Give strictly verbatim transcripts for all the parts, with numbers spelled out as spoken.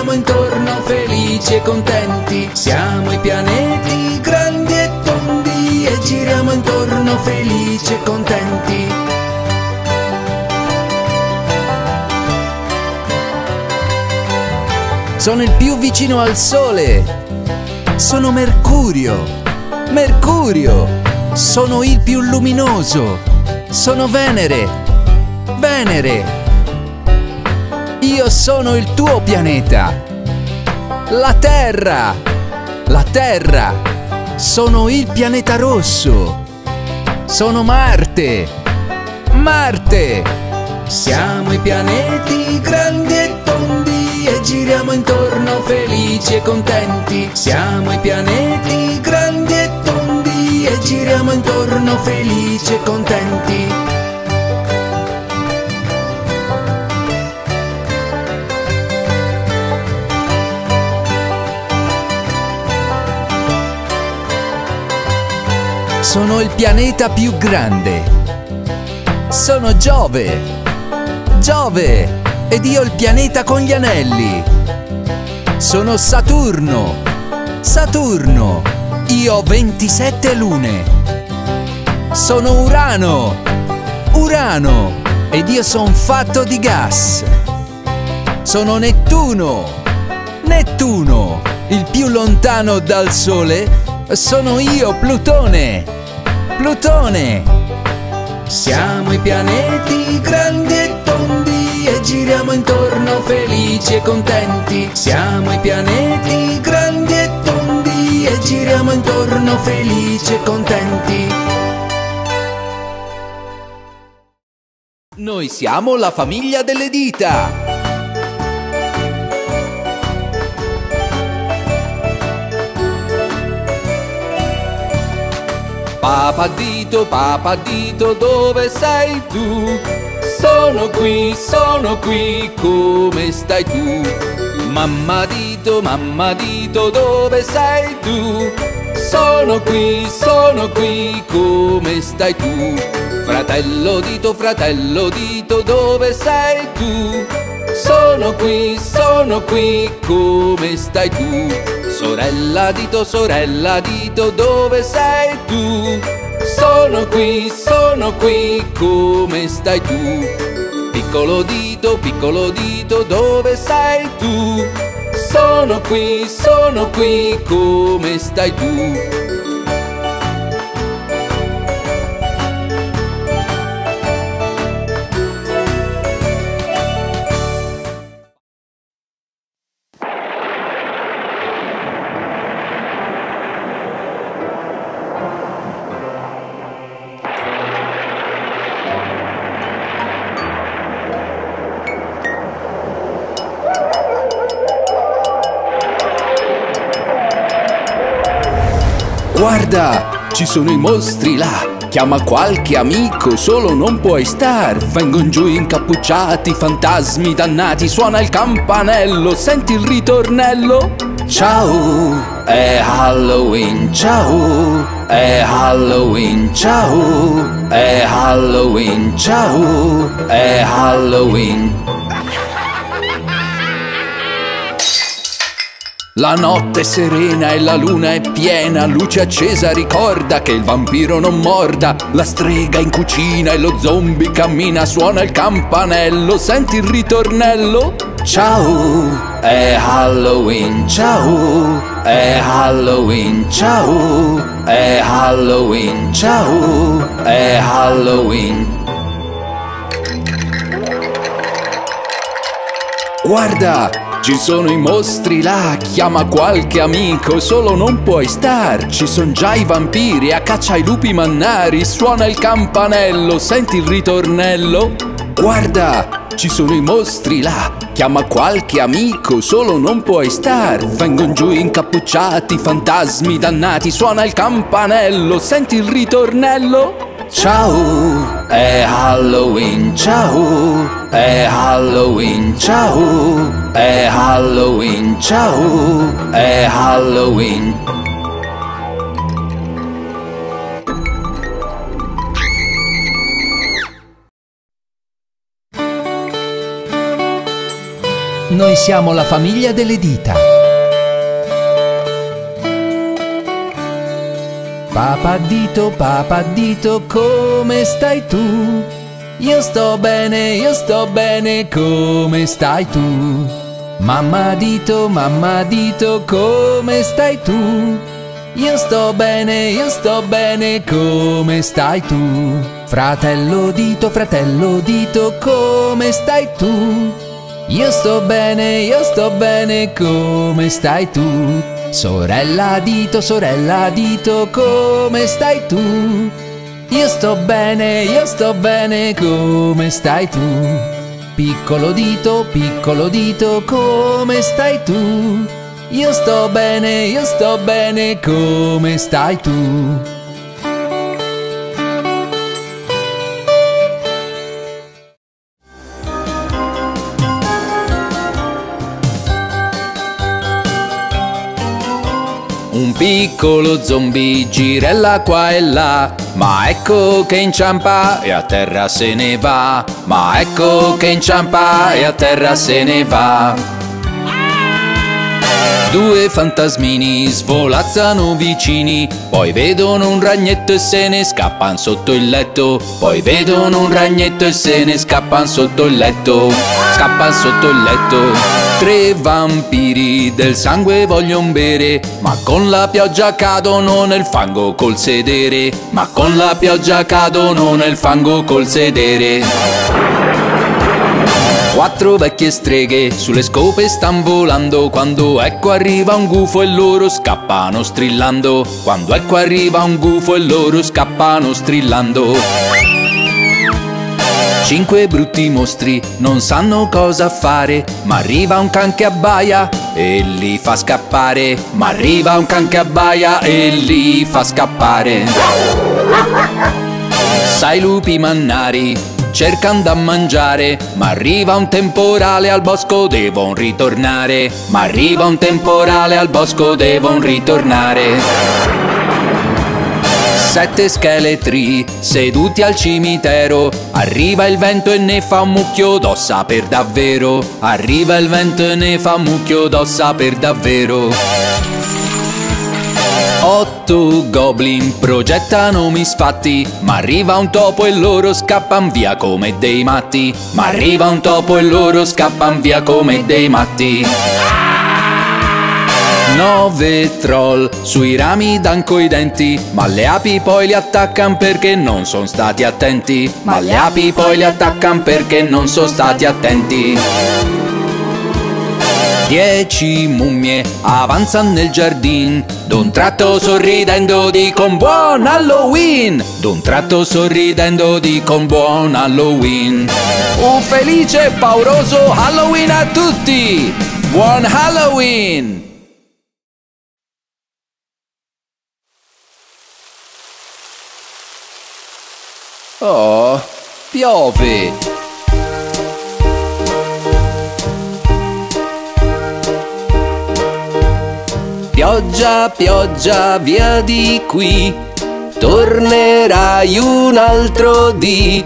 giriamo intorno felici e contenti, siamo i pianeti grandi e tondi e giriamo intorno felici e contenti. Sono il più vicino al Sole, sono Mercurio, Mercurio, sono il più luminoso, sono Venere, Venere, io sono il tuo pianeta, la Terra, la Terra, sono il pianeta rosso, sono Marte, Marte, siamo i pianeti grandi e tondi e giriamo intorno felici e contenti, siamo i pianeti grandi e tondi e giriamo intorno felici e contenti. Sono il pianeta più grande, sono Giove, Giove, ed io il pianeta con gli anelli. Sono Saturno, Saturno, io ho ventisette lune. Sono Urano, Urano, ed io sono fatto di gas. Sono Nettuno, Nettuno, il più lontano dal Sole. Sono io, Plutone, Plutone. Siamo i pianeti grandi e tondi e giriamo intorno felici e contenti, siamo i pianeti grandi e tondi e giriamo intorno felici e contenti. Noi siamo la famiglia delle dita. Papà dito, papà dito, dove sei tu? Sono qui, sono qui, come stai tu? Mamma dito, mamma dito, dove sei tu? Sono qui, sono qui, come stai tu? Fratello dito, fratello dito, dove sei tu? Sono qui, sono qui, come stai tu? Sorella dito, sorella dito, dove sei tu? Sono qui, sono qui, come stai tu? Piccolo dito, piccolo dito, dove sei tu? Sono qui, sono qui, come stai tu? Guarda, ci sono i mostri là. Chiama qualche amico, solo non puoi star. Vengono giù incappucciati, fantasmi dannati. Suona il campanello, senti il ritornello. Ciao, è Halloween, ciao, è Halloween, ciao, è Halloween, ciao, è Halloween. La notte è serena e la luna è piena, luce accesa ricorda che il vampiro non morda. La strega in cucina e lo zombie cammina, suona il campanello, senti il ritornello. Ciao, è Halloween, ciao, è Halloween, ciao, è Halloween, ciao, è Halloween. Guarda! Ci sono i mostri là, chiama qualche amico, solo non puoi star. Ci son già i vampiri, a caccia ai lupi mannari. Suona il campanello, senti il ritornello. Guarda, ci sono i mostri là, chiama qualche amico, solo non puoi star. Vengono giù incappucciati, fantasmi dannati. Suona il campanello, senti il ritornello. Ciao, è Halloween, ciao, è Halloween, ciao, è Halloween, ciao, è Halloween. Noi siamo la famiglia delle dita. Papà dito, papà dito, come stai tu? Io sto bene, io sto bene, come stai tu? Mamma dito, mamma dito, come stai tu? Io sto bene, io sto bene, come stai tu? Fratello dito, fratello dito, come stai tu? Io sto bene, io sto bene, come stai tu? Sorella dito, sorella dito, come stai tu? Io sto bene, io sto bene, come stai tu? Piccolo dito, piccolo dito, come stai tu? Io sto bene, io sto bene, come stai tu? Un piccolo zombie girella qua e là, ma ecco che inciampa e a terra se ne va, ma ecco che inciampa e a terra se ne va. Due fantasmini svolazzano vicini, poi vedono un ragnetto e se ne scappan sotto il letto, poi vedono un ragnetto e se ne scappan sotto il letto, scappan sotto il letto. Tre vampiri del sangue voglion bere, ma con la pioggia cadono nel fango col sedere, ma con la pioggia cadono nel fango col sedere. Quattro vecchie streghe sulle scope stan volando, quando ecco arriva un gufo e loro scappano strillando, quando ecco arriva un gufo e loro scappano strillando. Cinque brutti mostri non sanno cosa fare, ma arriva un can che abbaia e li fa scappare, ma arriva un can che abbaia e li fa scappare. Sai, lupi mannari cercan da mangiare, ma arriva un temporale, al bosco devono ritornare, ma arriva un temporale, al bosco devono ritornare. Sette scheletri seduti al cimitero, arriva il vento e ne fa un mucchio d'ossa per davvero, arriva il vento e ne fa un mucchio d'ossa per davvero. Otto goblin progettano misfatti, ma arriva un topo e loro scappan via come dei matti, ma arriva un topo e loro scappan via come dei matti. Nove troll sui rami dan coi denti, ma le api poi li attaccan perché non son stati attenti, ma le api poi li attaccan perché non son stati attenti. Dieci mummie avanzan nel giardin, d'un tratto sorridendo dicon buon Halloween, d'un tratto sorridendo dicon buon Halloween. Un felice e pauroso Halloween a tutti! Buon Halloween! Oh, piove! Pioggia, pioggia, via di qui, tornerai un altro dì.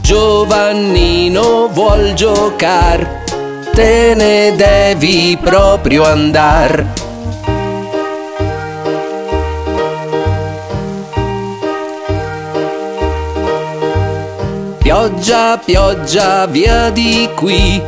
Giovannino vuol giocar, te ne devi proprio andar. Pioggia, pioggia, via di qui,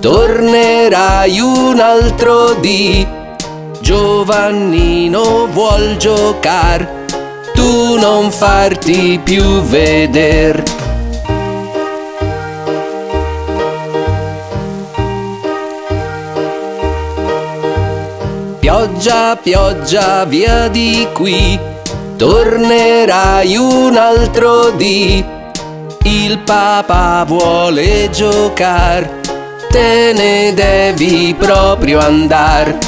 tornerai un altro dì. Giovannino vuol giocar, tu non farti più veder. Pioggia, pioggia, via di qui, tornerai un altro dì. Il papà vuole giocar, te ne devi proprio andar.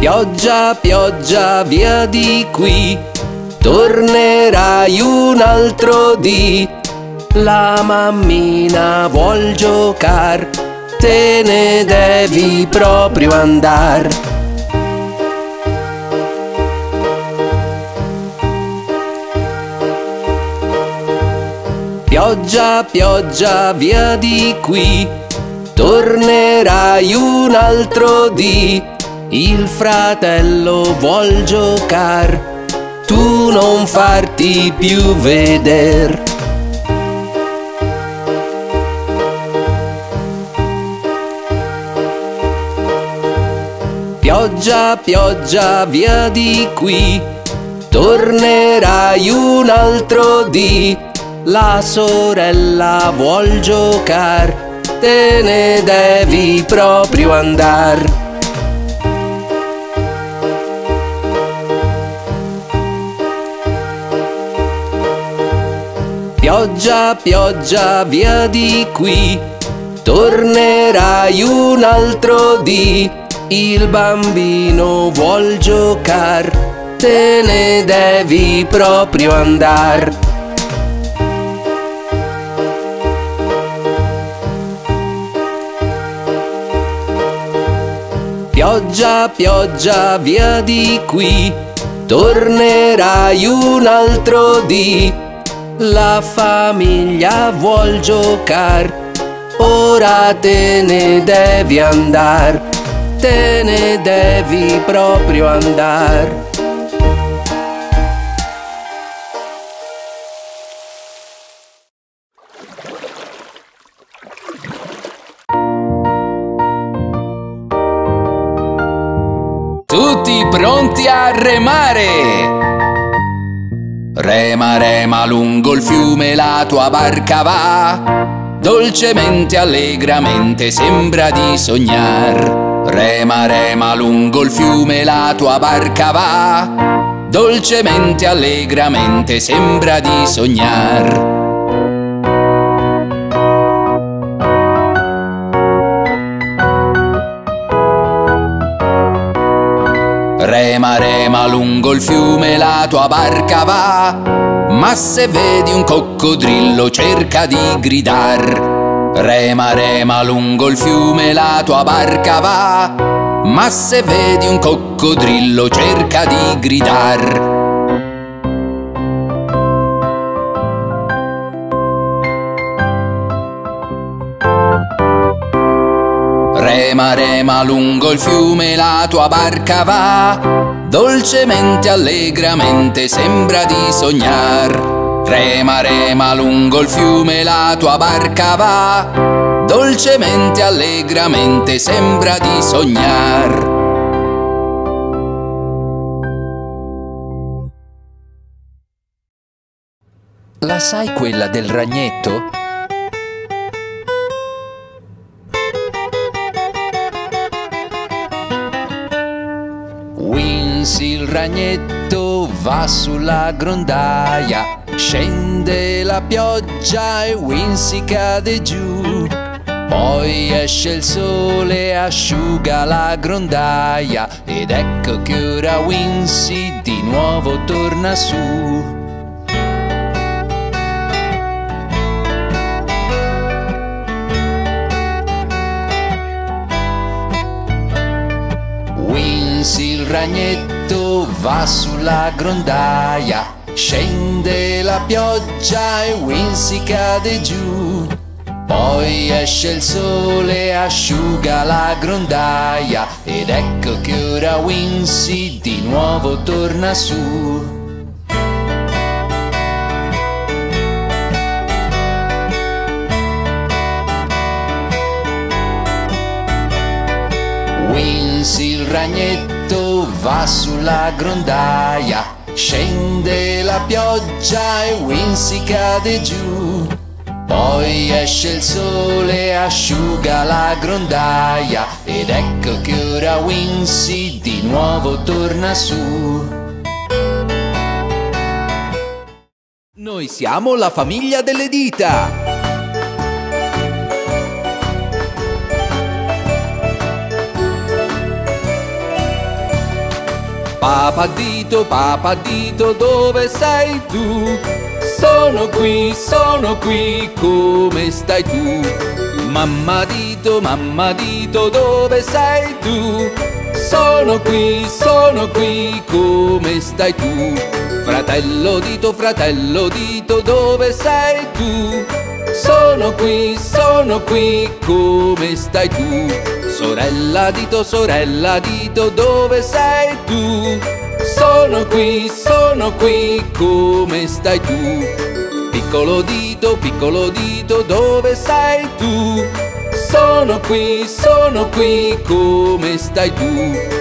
Pioggia, pioggia, via di qui, tornerai un altro dì. La mammina vuol giocar, te ne devi proprio andar. pioggia, pioggia, via di qui. Tornerai un altro dì. Il fratello vuol giocar, tu non farti più veder. Pioggia, pioggia, via di qui. Tornerai un altro dì. La sorella vuol giocar, te ne devi proprio andar. Pioggia, pioggia, via di qui. Tornerai un altro dì. Il bambino vuol giocar, te ne devi proprio andar. Pioggia, pioggia, via di qui. Tornerai un altro dì. La famiglia vuol giocar, ora te ne devi andar. Te ne devi proprio andar. Tutti pronti a remare! Rema, rema lungo il fiume, la tua barca va. Dolcemente, allegramente, sembra di sognar. Rema, rema lungo il fiume, la tua barca va. Dolcemente, allegramente, sembra di sognar. Rema, rema lungo il fiume, la tua barca va. Ma se vedi un coccodrillo, cerca di gridar. Rema, rema lungo il fiume, la tua barca va. Ma se vedi un coccodrillo, cerca di gridar. Rema, rema lungo il fiume, la tua barca va. Dolcemente, allegramente, sembra di sognar. Rema, rema lungo il fiume, la tua barca va. Dolcemente, allegramente, sembra di sognar. La sai quella del ragnetto? Winsy il ragnetto va sulla grondaia. Scende la pioggia e Winsy cade giù. Poi esce il sole, asciuga la grondaia. Ed ecco che ora Winsy di nuovo torna su. Winsy il ragnetto va sulla grondaia. Scende la pioggia e Winsy cade giù. Poi esce il sole, asciuga la grondaia. Ed ecco che ora Winsy di nuovo torna su. Winsy il ragnetto va sulla grondaia. Scende la pioggia e Winsy cade giù. Poi esce il sole, asciuga la grondaia. Ed ecco che ora Winsy di nuovo torna su. Noi siamo la famiglia delle dita. Papà dito, papà dito, dove sei tu? So Sono qui, sono qui, come stai tu? Mamma dito, mamma dito, dove sei tu? Sono qui, sono qui, come stai tu? Fratello dito, fratello dito, dove sei tu? Sono qui, sono qui, come stai tu? Sorella dito, sorella dito, dove sei tu? Sono qui, sono qui, come stai tu? Piccolo dito, piccolo dito, dove sei tu? Sono qui, sono qui, come stai tu?